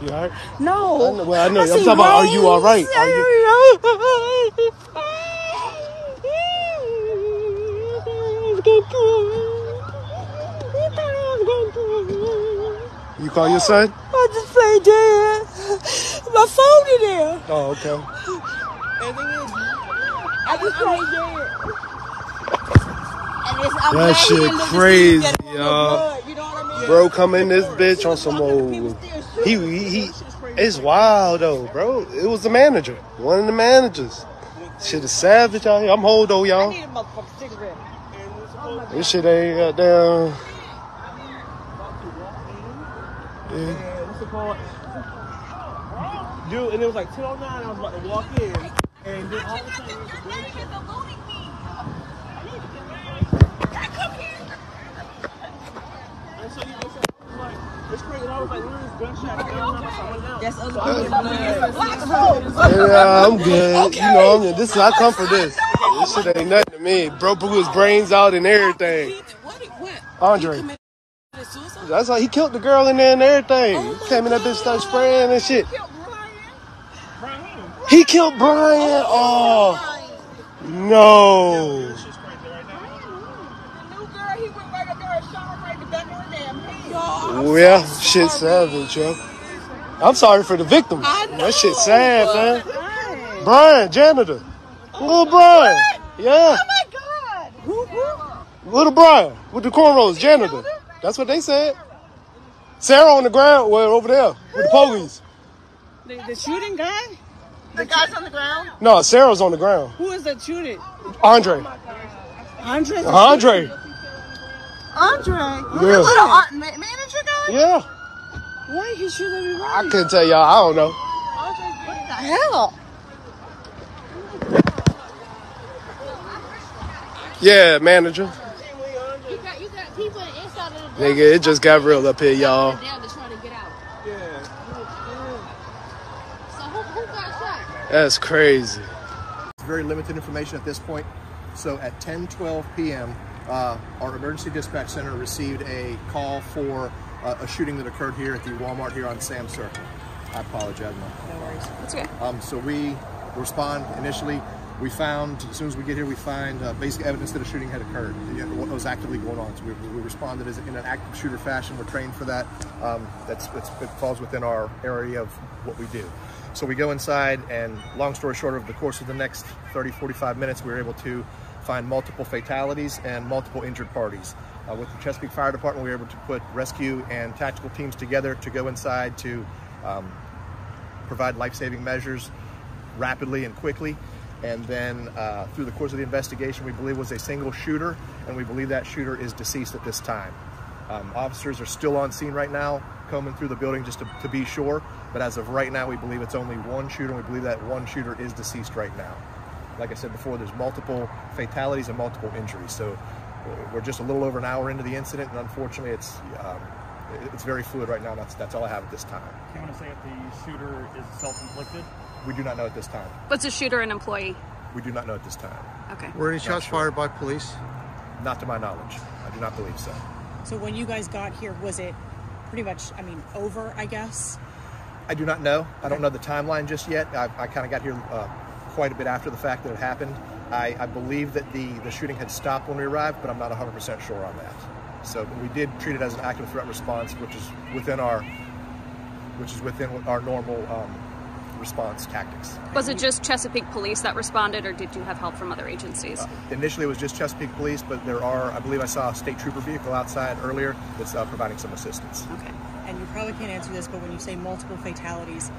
You all right? No. I know. I'm talking about, are you all right? Are you? You call your son? I just played dead. My phone in there. Oh, okay. I just played dead. That shit crazy, y'all. You know what I mean? Bro, come in this bitch on some old. He it's wild though, bro. It was the manager. One of the managers. Shit is savage out here. I'm old though, y'all. I need a motherfucking cigarette. Oh, this shit ain't got down. Yeah. What's it called? Dude, and it was like 10:09. I was about to walk in, and then all of a sudden, your manager's eluding me. And so you said, it's crazy. I was like, where is gunshot? That's other people. Yeah, I'm good. Okay. You know, this is, I come for this. This shit ain't nothing to me. Bro blew his brains out and everything. What? Andre. That's like he killed the girl in there and everything. Oh, he came in that bitch, started spraying and shit. He killed Brian. Oh, no. The new girl, he went right up there and shot her right back in her damn head. Yeah, shit savage, yo. I'm sorry for the victims. That shit sad, man. Brian, janitor. Little Brian. Yeah. Oh, my God. Who? Little Brian with the cornrows, janitor. That's what they said. Sarah on the ground, well, over there with the police. The shooting guy? The guy's on the ground? No, Sarah's on the ground. Who is that shooting? Andre. Andre? Andre. Andre? Yeah. The little manager guy? Yeah. Why he shooting everybody? I couldn't tell y'all. I don't know. What the hell? Yeah, manager. You got people inside of the nigga, it just got real up here, y'all. Yeah. So who got shot? That's crazy. It's very limited information at this point. So at 10:12 p.m., our emergency dispatch center received a call for a shooting that occurred here at the Walmart here on Sam Circle. I apologize, Mom. No worries. That's okay. So we respond initially. We found, as soon as we get here, we find basic evidence that a shooting had occurred, what was actively going on. So we responded as in an active shooter fashion. We're trained for that. That falls within our area of what we do. So we go inside, and long story short, over the course of the next 30, 45 minutes, we were able to find multiple fatalities and multiple injured parties. With the Chesapeake Fire Department, we were able to put rescue and tactical teams together to go inside to provide life-saving measures rapidly and quickly. And then through the course of the investigation, we believe was a single shooter, and we believe that shooter is deceased at this time. Officers are still on scene right now, combing through the building just to be sure. But as of right now, we believe it's only one shooter, and we believe that one shooter is deceased right now. Like I said before, there's multiple fatalities and multiple injuries. So we're just a little over an hour into the incident, and unfortunately, it's very fluid right now. That's all I have at this time. Do you want to say if the shooter is self-inflicted? We do not know at this time. What's a shooter an employee? We do not know at this time. Okay. Were any shots fired by police? Not to my knowledge. I do not believe so. So when you guys got here, was it pretty much, I mean, over, I guess? I do not know. Okay. I don't know the timeline just yet. I kind of got here quite a bit after the fact that it happened. I believe that the shooting had stopped when we arrived, but I'm not 100% sure on that. So we did treat it as an active threat response, which is within our normal response tactics. Was it just Chesapeake Police that responded, or did you have help from other agencies? Initially, it was just Chesapeake Police, but there are, I believe I saw a state trooper vehicle outside earlier that's providing some assistance. Okay. And you probably can't answer this, but when you say multiple fatalities,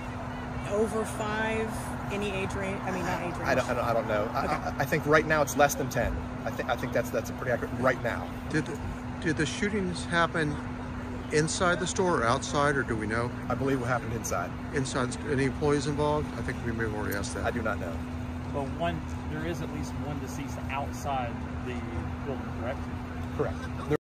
over 5, any age range? I mean, not age range. I don't know. Okay. I think right now it's less than 10. I think that's a pretty accurate right now. Did the shootings happen inside the store or outside, or do we know? I believe what happened inside. Inside, any employees involved? I think we may have already asked that. I do not know. Well, there is at least one deceased outside the building, correct? Correct.